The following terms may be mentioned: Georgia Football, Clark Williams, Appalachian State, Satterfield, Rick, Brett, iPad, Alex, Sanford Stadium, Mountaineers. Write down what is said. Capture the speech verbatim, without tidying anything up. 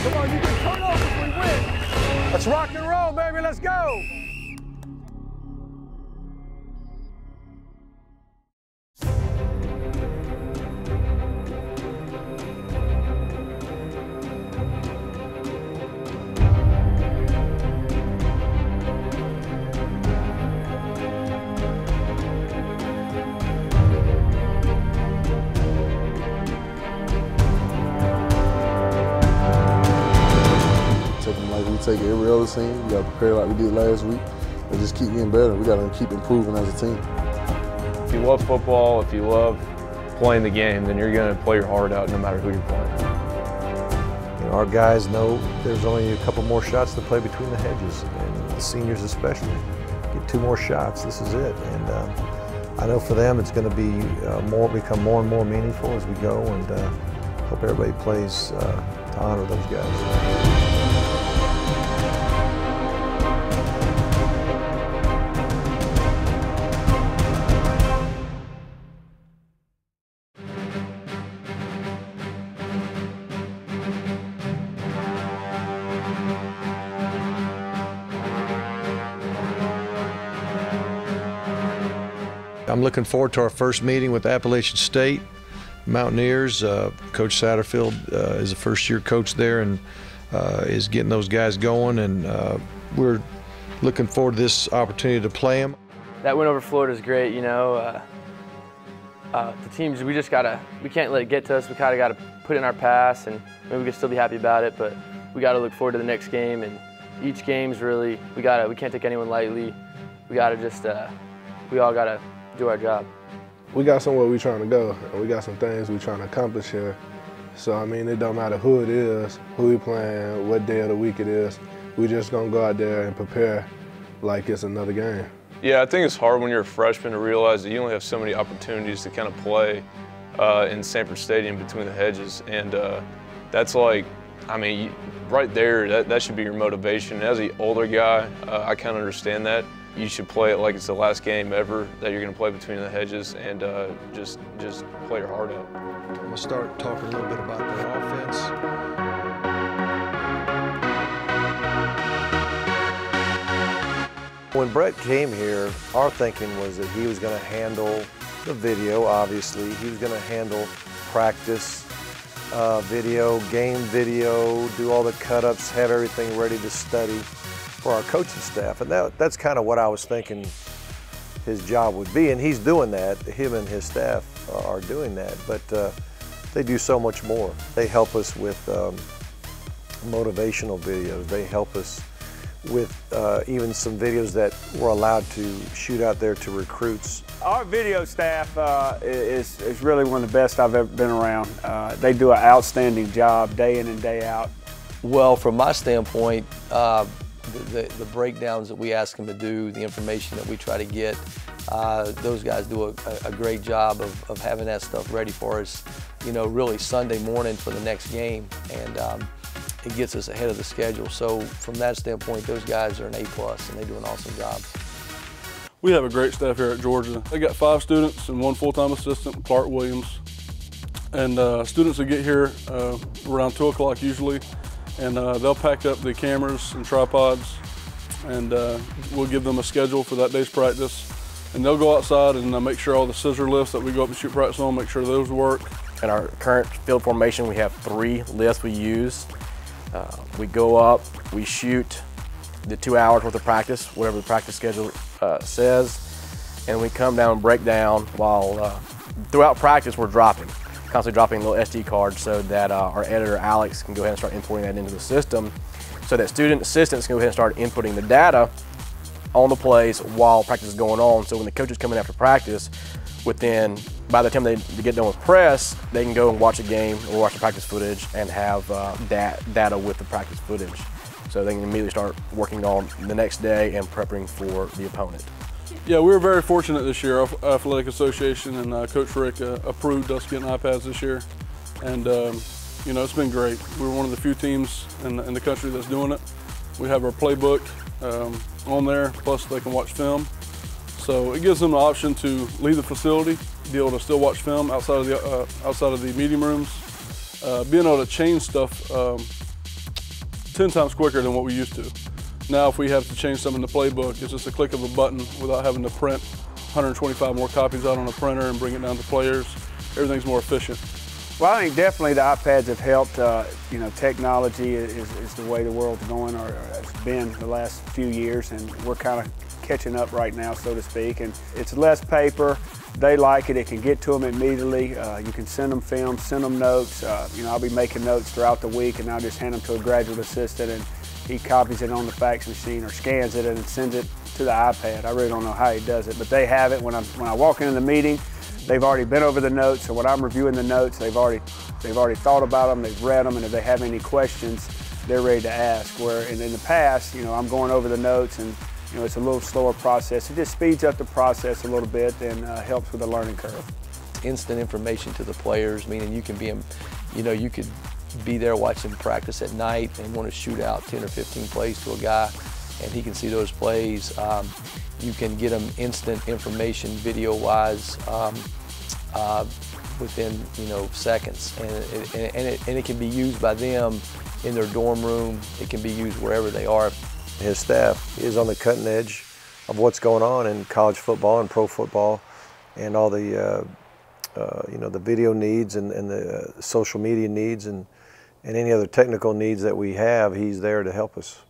Come on, you can turn off if we win. Let's rock and roll, baby. Let's go. Take it every other scene. We got to prepare like we did last week and just keep getting better. We got to keep improving as a team. If you love football, if you love playing the game, then you're going to play your heart out no matter who you're playing. You know, our guys know there's only a couple more shots to play between the hedges, and the seniors especially. Get two more shots, this is it. And uh, I know for them it's going to be uh, more, become more and more meaningful as we go, and uh, hope everybody plays uh, to honor those guys. I'm looking forward to our first meeting with Appalachian State Mountaineers. Uh, Coach Satterfield uh, is a first-year coach there and uh, is getting those guys going, and uh, we're looking forward to this opportunity to play them. That win over Florida is great, you know. Uh, uh, the teams, we just gotta, we can't let it get to us. We kinda gotta put in our pass, and I mean, we can still be happy about it, but we gotta look forward to the next game, and each game's really, we gotta, we can't take anyone lightly. We gotta just, uh, we all gotta do our job. We got somewhere we're trying to go, and we got some things we're trying to accomplish here. So, I mean, it don't matter who it is, who we playing, what day of the week it is, we just gonna go out there and prepare like it's another game. Yeah, I think it's hard when you're a freshman to realize that you only have so many opportunities to kind of play uh, in Sanford Stadium between the hedges, and uh, that's like, I mean, right there, that, that should be your motivation. As an older guy, uh, I kind of understand that. You should play it like it's the last game ever that you're going to play between the hedges, and uh, just just play your heart out. I'm going to start talking a little bit about the offense. When Brett came here, our thinking was that he was going to handle the video, obviously. He was going to handle practice uh, video, game video, do all the cut-ups, have everything ready to study for our coaching staff, and that, that's kind of what I was thinking his job would be, and he's doing that. Him and his staff are doing that, but uh, they do so much more. They help us with um, motivational videos. They help us with uh, even some videos that we're allowed to shoot out there to recruits. Our video staff uh, is, is really one of the best I've ever been around. Uh, they do an outstanding job day in and day out. Well, from my standpoint, uh, The, the, the breakdowns that we ask them to do, the information that we try to get, uh, those guys do a, a great job of, of having that stuff ready for us, you know, really Sunday morning for the next game, and um, it gets us ahead of the schedule. So from that standpoint, those guys are an A plus, and they do an awesome job. We have a great staff here at Georgia. They got five students and one full-time assistant, Clark Williams, and uh, students will get here uh, around two o'clock usually, and uh, they'll pack up the cameras and tripods, and uh, we'll give them a schedule for that day's practice. And they'll go outside and uh, make sure all the scissor lifts that we go up and shoot practice on, make sure those work. In our current field formation, we have three lifts we use. Uh, we go up, we shoot the two hours worth of practice, whatever the practice schedule uh, says, and we come down and break down while uh, throughout practice we're dropping. Constantly dropping little S D cards so that uh, our editor, Alex, can go ahead and start importing that into the system so that student assistants can go ahead and start inputting the data on the plays while practice is going on. So when the coaches come in after practice, within, by the time they get done with press, they can go and watch a game or watch the practice footage and have uh, that data with the practice footage. So they can immediately start working on the next day and prepping for the opponent. Yeah, we were very fortunate this year. Our athletic association and uh, Coach Rick uh, approved us getting iPads this year, and um, you know, it's been great. We're one of the few teams in the, in the country that's doing it. We have our playbook um, on there, plus they can watch film. So it gives them the option to leave the facility, be able to still watch film outside of the uh, outside of the meeting rooms, uh, being able to change stuff um, ten times quicker than what we used to. Now if we have to change something in the playbook, it's just a click of a button without having to print one hundred twenty-five more copies out on a printer and bring it down to players. Everything's more efficient. Well, I think definitely the iPads have helped. Uh, you know, technology is, is the way the world's going, or, or it's been the last few years, and we're kind of catching up right now, so to speak. And it's less paper. They like it. It can get to them immediately. Uh, you can send them films, send them notes. Uh, you know, I'll be making notes throughout the week, and I'll just hand them to a graduate assistant, and he copies it on the fax machine or scans it and sends it to the iPad. I really don't know how he does it, but they have it. When I when I walk into the meeting, they've already been over the notes, so when I'm reviewing the notes, they've already they've already thought about them, they've read them, and if they have any questions, they're ready to ask. Where in, in the past, you know, I'm going over the notes, and you know, it's a little slower process. It just speeds up the process a little bit and uh, helps with the learning curve. Instant information to the players, meaning you can be, in, you know, you could be there watching practice at night and want to shoot out ten or fifteen plays to a guy, and he can see those plays. Um, you can get them instant information video-wise um, uh, within, you know, seconds. And it, and, it, and, it, and it can be used by them in their dorm room. It can be used wherever they are. His staff is on the cutting edge of what's going on in college football and pro football and all the, uh, uh, you know, the video needs and, and the uh, social media needs and, and any other technical needs that we have, he's there to help us.